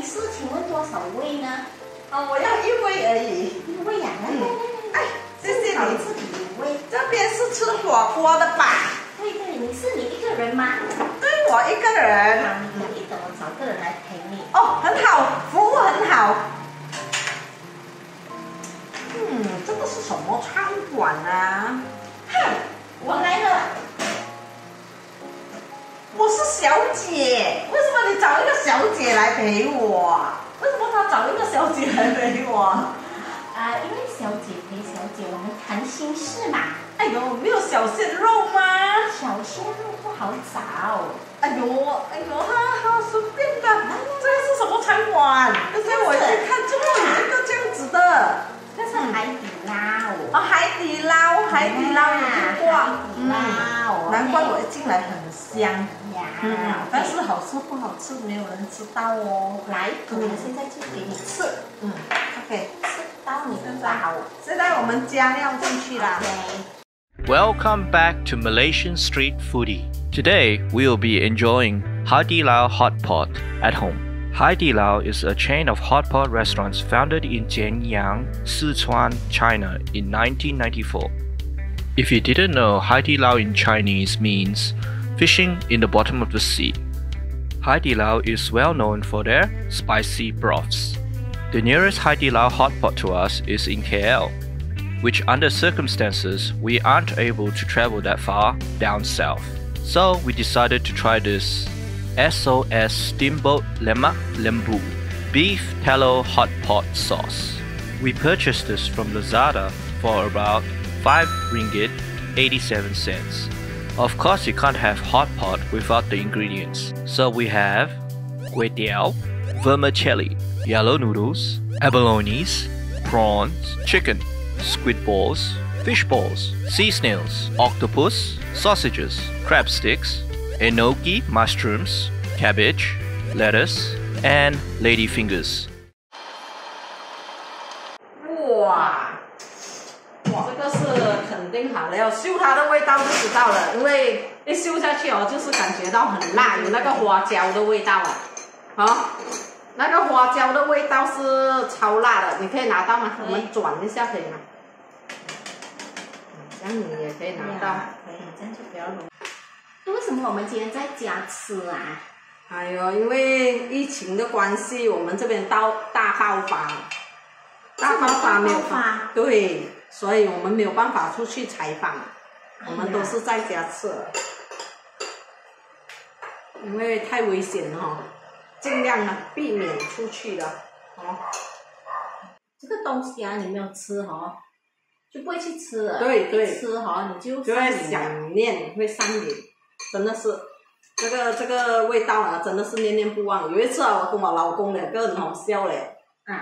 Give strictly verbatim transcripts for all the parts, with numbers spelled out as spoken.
你是请问多少位呢？哦，我要一位而已。一位呀、啊，来来来来，哎，谢谢你，自己一位。这边是吃火锅的吧？对对，你是你一个人吗？对，我一个人。啊，你一等我找个人来陪你。哦，很好，服务很好。嗯，这个是什么餐馆啊？嗨，我来了。我是小姐，为什么你找一个小姐来陪我？为什么她找一个小姐来陪我？啊、呃，因为小姐陪小姐，我们谈心事嘛。哎呦，没有小鲜肉吗？小鲜肉不好找。哎呦，哎呦，哈哈，随便的。哎、这是什么餐馆？刚才我去看，怎么有一个这样子的？这是海底捞。啊，海底捞，海底捞有听过。嗯。 难怪我一进来很香呀，嗯、但是好吃不好吃没有人知道哦。来，我们现在就给你吃，嗯 ，OK， 吃到你的饱。现在我们加料进去啦。Welcome back to Malaysian Street Foodie. Today we will be enjoying Haidilao hot pot at home. Haidilao is a chain of hot pot restaurants founded in Zhenyang, Sichuan, China in nineteen ninety-four. If you didn't know, Haidilao in Chinese means fishing in the bottom of the sea. Haidilao is well known for their spicy broths. The nearest Haidilao hot pot to us is in K L, which under circumstances we aren't able to travel that far down south. So we decided to try this S O S Steamboat Lemak Lembu beef tallow hot pot sauce. We purchased this from Lazada for about five ringgit eighty-seven cents. Of course, you can't have hot pot without the ingredients. So we have kway teow, vermicelli, yellow noodles, abalones, prawns, chicken, squid balls, fish balls, sea snails, octopus, sausages, crab sticks, enoki mushrooms, cabbage, lettuce, and lady fingers. 好了，要嗅它的味道就知道了，因为一嗅下去哦，就是感觉到很辣，有那个花椒的味道啊，好、哦，那个花椒的味道是超辣的，你可以拿到吗？我们转一下可以吗？这样你也可以拿到，可以，这样就不要弄。那为什么我们今天在家吃啊？哎呦，因为疫情的关系，我们这边到大爆发，大爆发没有发，对。 所以我们没有办法出去采访，我们都是在家吃，因为太危险了、哦，尽量啊避免出去的哦。这个东西啊，你没有吃哦，就不会去吃了。对对。吃哦，你就就会想念，会上瘾，真的是，这个这个味道啊，真的是念念不忘。有一次啊，我跟我老公两个人好笑嘞，啊。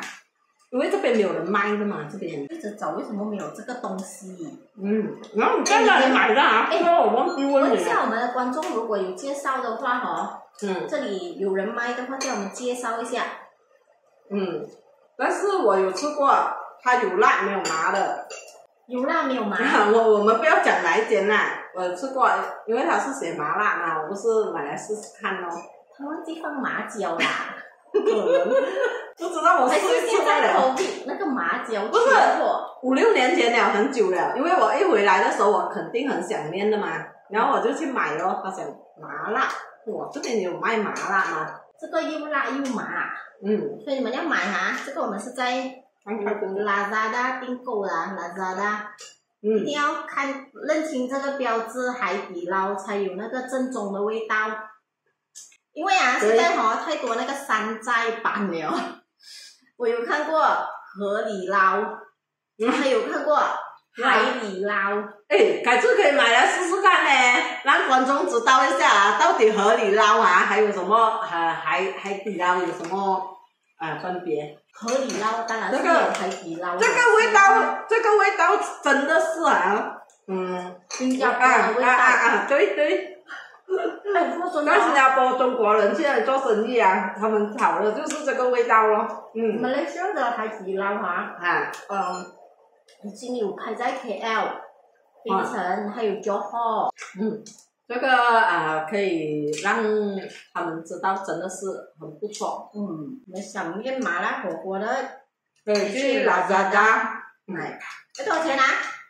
因为这边没有人卖的嘛，这边一直找为什么没有这个东西？嗯，然后你在哪里买的啊？哎，我忘记问你。问一下我们的观众，如果有介绍的话哈，嗯，这里有人卖的话，叫我们介绍一下。嗯，但是我有吃过，它有辣没有麻的。有辣没有麻？我我们不要讲哪一间啦，我吃过，因为它是写麻辣嘛，我不是买来试试看咯。他忘记放麻椒啦。不知道我是现在投币那个麻椒，不是五六年前了，很久了。因为我一回来的时候，我肯定很想念的嘛，然后我就去买咯。他想麻辣，我这边有卖麻辣吗？这个又辣又麻，嗯，所以你们要买哈、啊。这个我们是在 Lazada 订购的 ，Lazada， 嗯，一定要看认清这个标志，海底捞才有那个正宗的味道。 因为啊，现在哈、哦、太多那个山寨版了，我有看过河底捞，我还有看过海底捞。哎，改次可以买来试试看呢，让观众知道一下啊，到底河底捞啊，还有什么呃海海底捞有什么呃分别？河底捞当然是有海底捞、这个。这个味道，这个味道真的是啊，嗯，新加坡的味道。啊啊啊！对对。 在新加坡，中国人去那里做生意啊，他们炒的就是这个味道咯。嗯。马来西亚的海底捞哈，啊，嗯，已经有开在 K L、槟城还有 Johor。嗯，这个啊、呃，可以让他们知道真的是很不错。嗯，我们想念麻辣火锅的，可以去 Lazada 买。哎，多少钱啊？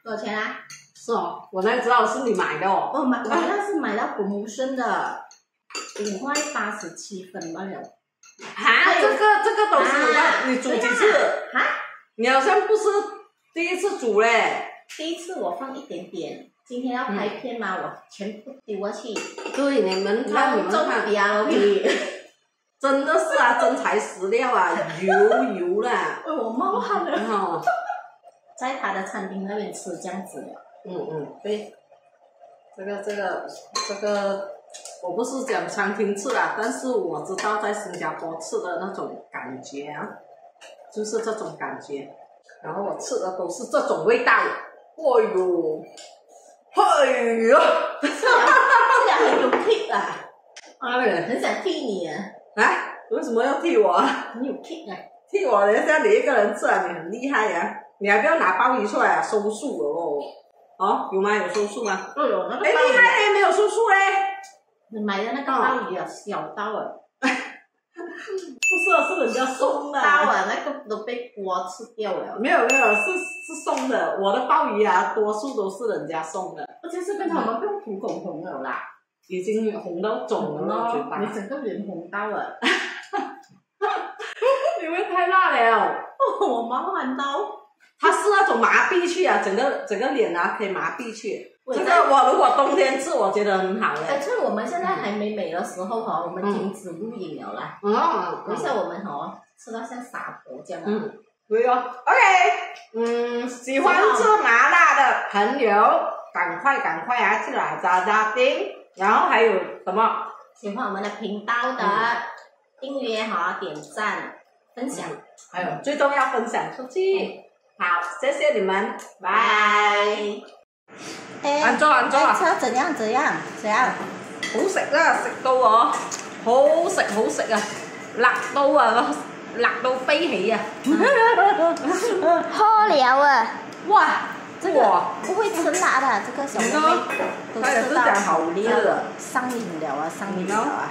多少钱啊？是哦，我才知道是你买的哦。我买，我那是买到国母生的，五块八十七分罢了。啊，这个这个东西你、啊、你煮几次？啊？你好像不是第一次煮嘞。第一次我放一点点。 今天要拍片嘛，嗯、我全部丢过去。对，你们看，你们看，真的是啊，真材实料啊，油油啦。哎，我冒汗了。哦、在他的餐厅那边吃这样子的。嗯嗯，对。这个这个这个，我不是讲餐厅吃啊，但是我知道在新加坡吃的那种感觉啊，就是这种感觉。然后我吃的都是这种味道。哎呦！ 哎呦，这两很有kick啊！哎呀，很想替你啊！啊？为什么要替我？很有kick啊！替我，人家你一个人吃啊，你很厉害呀、啊！你还不要拿鲍鱼出来啊，收数哦！哦，有吗？有收数吗？都有那个。哎，厉害嘞，没有收数嘞！你买的那个鲍鱼啊，小刀啊！不是，是人家松的。刀啊，那个都被锅吃掉了。没有没有，是是松的。我的鲍鱼啊，多数都是人家送的。 就是跟他们不用涂口红了啦，已经红到肿了，嘴巴。你整个脸红到了，因为太辣了，我冒汗到。它是那种麻痹去啊，整个整个脸啊可以麻痹去。这个我如果冬天吃，我觉得很好嘞。哎，趁我们现在还没美的时候哈，我们停止录影了啦。哦。等一下我们哈吃到像傻婆这样。嗯。对哦。OK。嗯，喜欢吃麻辣的朋友。 赶快赶快啊！去哪家家订？然后还有什么？喜欢我们的频道的订阅哈、点赞、分享，还有最重要分享出去。好，谢谢你们，拜。安裝安裝啊！車怎樣怎樣怎樣？好食啦，食到我好食好食啊！辣到啊，辣到飛起啊！喝了啊！哇！ 这个不会吃辣的，这个小妹妹都吃到上瘾了啊，上瘾了啊！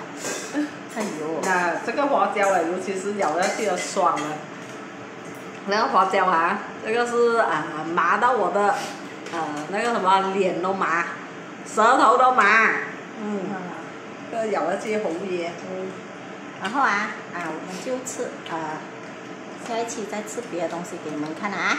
哎呦，那这个花椒啊，尤其是咬下去的爽啊！那个花椒啊，这个是啊麻到我的呃那个什么脸都麻，舌头都麻，嗯，这个咬下去红耶！嗯，然后啊啊我们就吃啊，下一期再吃别的东西给你们看啊。